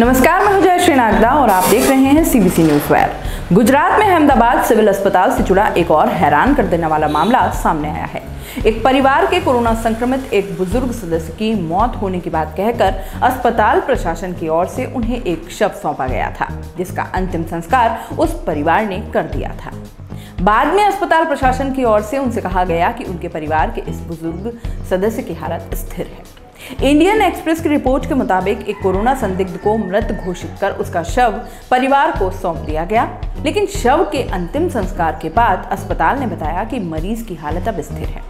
नमस्कार, मैं हूं जयश्री नागदा और आप देख रहे हैं सीबीसी न्यूज 12। गुजरात में अहमदाबाद सिविल अस्पताल से जुड़ा एक और हैरान कर देने वाला मामला सामने आया है। एक परिवार के कोरोना संक्रमित एक बुजुर्ग सदस्य की मौत होने की बात कहकर अस्पताल प्रशासन की ओर से उन्हें एक शव सौंपा गया था, जिसका अंतिम संस्कार उस परिवार ने कर दिया था। बाद में अस्पताल प्रशासन की ओर से उनसे कहा गया कि उनके परिवार के इस बुजुर्ग सदस्य की हालत स्थिर है। इंडियन एक्सप्रेस की रिपोर्ट के मुताबिक एक कोरोना संदिग्ध को मृत घोषित कर उसका शव परिवार को सौंप दिया गया, लेकिन शव के अंतिम संस्कार के बाद अस्पताल ने बताया कि मरीज की हालत अब स्थिर है।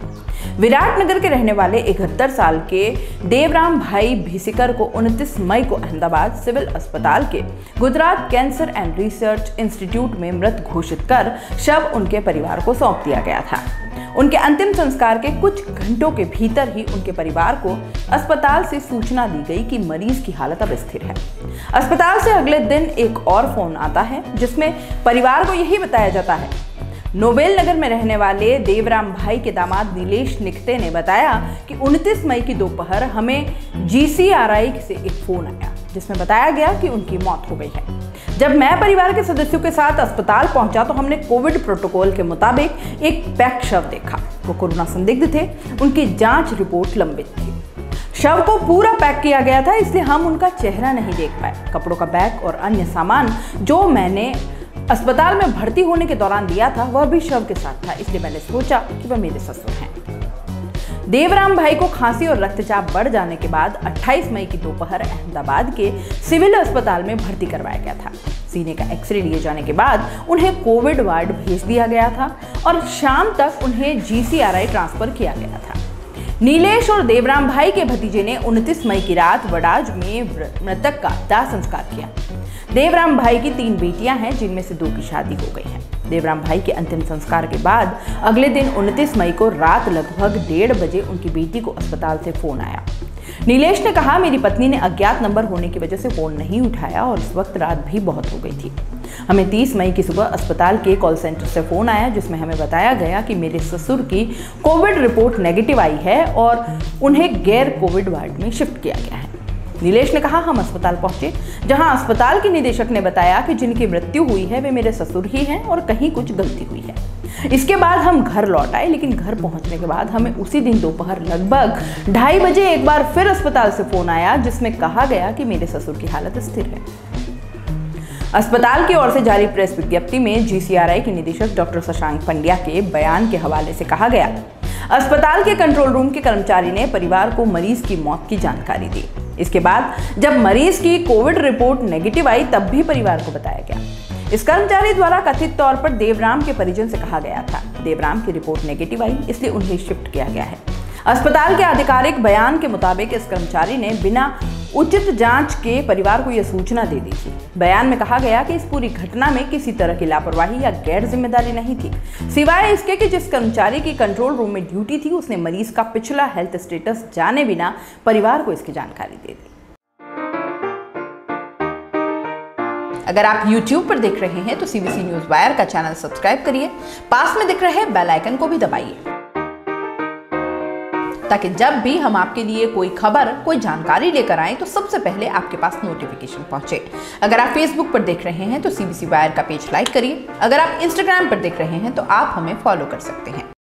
विराट नगर के रहने वाले 71 साल के देवराम भाई भीसिकर को 29 मई को अहमदाबाद सिविल अस्पताल के Gujarat cancer and research institute में मृत घोषित कर शव उनके परिवार को सौंप दिया गया था। उनके अंतिम संस्कार के कुछ घंटों के भीतर ही उनके परिवार को अस्पताल से सूचना दी गई कि मरीज की हालत अब स्थिर है। अस्पताल से अगले दिन एक और फोन आता है, जिसमें परिवार को यही बताया जाता है। नोबेल नगर में रहने वाले देवराम भाई के दामाद दिनेश निकटे ने बताया कि 29 मई की दोपहर हमें GCRI से एक फोन आया, जिसमें बताया गया कि उनकी मौत हो गई है। जब मैं परिवार के सदस्यों के साथ अस्पताल पहुंचा तो हमने कोविड प्रोटोकॉल के मुताबिक एक पैक शव देखा। वो कोरोना संदिग्ध थे, उनकी जांच रिपोर्ट लंबित थी। शव को पूरा पैक किया गया था, इसलिए हम उनका चेहरा नहीं देख पाए। कपड़ों का बैग और अन्य सामान जो मैंने अस्पताल में भर्ती होने के दौरान दिया था, वह भी शव के साथ था, इसलिए मैंने सोचा कि वह मेरे ससुर हैं। देवराम भाई को खांसी और रक्तचाप बढ़ जाने के बाद 28 मई की दोपहर अहमदाबाद के सिविल अस्पताल में भर्ती करवाया गया था। सीने का एक्सरे लिए जाने के बाद उन्हें कोविड वार्ड भेज दिया गया था और शाम तक उन्हें GCRI ट्रांसफर किया गया था। नीलेश और देवराम भाई के भतीजे ने 29 मई की रात वडाज में मृतक का दाह संस्कार किया। देवराम भाई की 3 बेटियां हैं, जिनमें से 2 की शादी हो गई है। देवराम भाई के अंतिम संस्कार के बाद अगले दिन 29 मई को रात लगभग 1:30 बजे उनकी बेटी को अस्पताल से फोन आया। नीलेश ने कहा, मेरी पत्नी ने अज्ञात नंबर होने की वजह से फोन नहीं उठाया और इस वक्त रात भी बहुत हो गई थी। हमें 30 मई की सुबह अस्पताल के कॉल सेंटर से फोन आया, जिसमें हमें बताया गया कि मेरे ससुर की कोविड रिपोर्ट नेगेटिव आई है और उन्हें गैर कोविड वार्ड में शिफ्ट किया गया है। नीलेश ने कहा, हम अस्पताल पहुंचे, जहां अस्पताल के निदेशक ने बताया कि जिनकी मृत्यु हुई है वे मेरे ससुर ही हैं और कहीं कुछ गलती हुई है। इसके बाद हम घर लौट आए, लेकिन घर पहुंचने के बाद हमें उसी दिन दोपहर लगभग 2:30 बजे एक बार फिर अस्पताल से फोन आया, जिसमें कहा गया कि मेरे ससुर की हालत स्थिर है। अस्पताल की ओर से जारी प्रेस विज्ञप्ति में GCRI के निदेशक डॉक्टर शशांक पंड्या के बयान के हवाले से कहा गया, अस्पताल के कंट्रोल रूम के कर्मचारी ने परिवार को मरीज की मौत की जानकारी दी। इसके बाद जब मरीज की कोविड रिपोर्ट नेगेटिव आई, तब भी परिवार को बताया गया। इस कर्मचारी द्वारा कथित तौर पर देवराम के परिजन से कहा गया था। देवराम की रिपोर्ट नेगेटिव आई, इसलिए उन्हें शिफ्ट किया गया है। अस्पताल के आधिकारिक बयान के मुताबिक इस कर्मचारी ने बिना उचित जांच के परिवार को यह सूचना दे दी थी। बयान में कहा गया कि इस पूरी घटना में किसी तरह की लापरवाही या गैर जिम्मेदारी नहीं थी, सिवाय इसके कि जिस कर्मचारी की कंट्रोल रूम में ड्यूटी थी उसने मरीज का पिछला हेल्थ स्टेटस जाने बिना परिवार को इसकी जानकारी दे दी। अगर आप YouTube पर देख रहे हैं तो CBC न्यूज 12 का चैनल सब्सक्राइब करिए, पास में दिख रहे बेल आइकन को भी दबाइए, ताकि जब भी हम आपके लिए कोई खबर, कोई जानकारी लेकर आएँ तो सबसे पहले आपके पास नोटिफिकेशन पहुंचे। अगर आप Facebook पर देख रहे हैं तो CBC वायर का पेज लाइक करिए। अगर आप Instagram पर देख रहे हैं तो आप हमें फॉलो कर सकते हैं।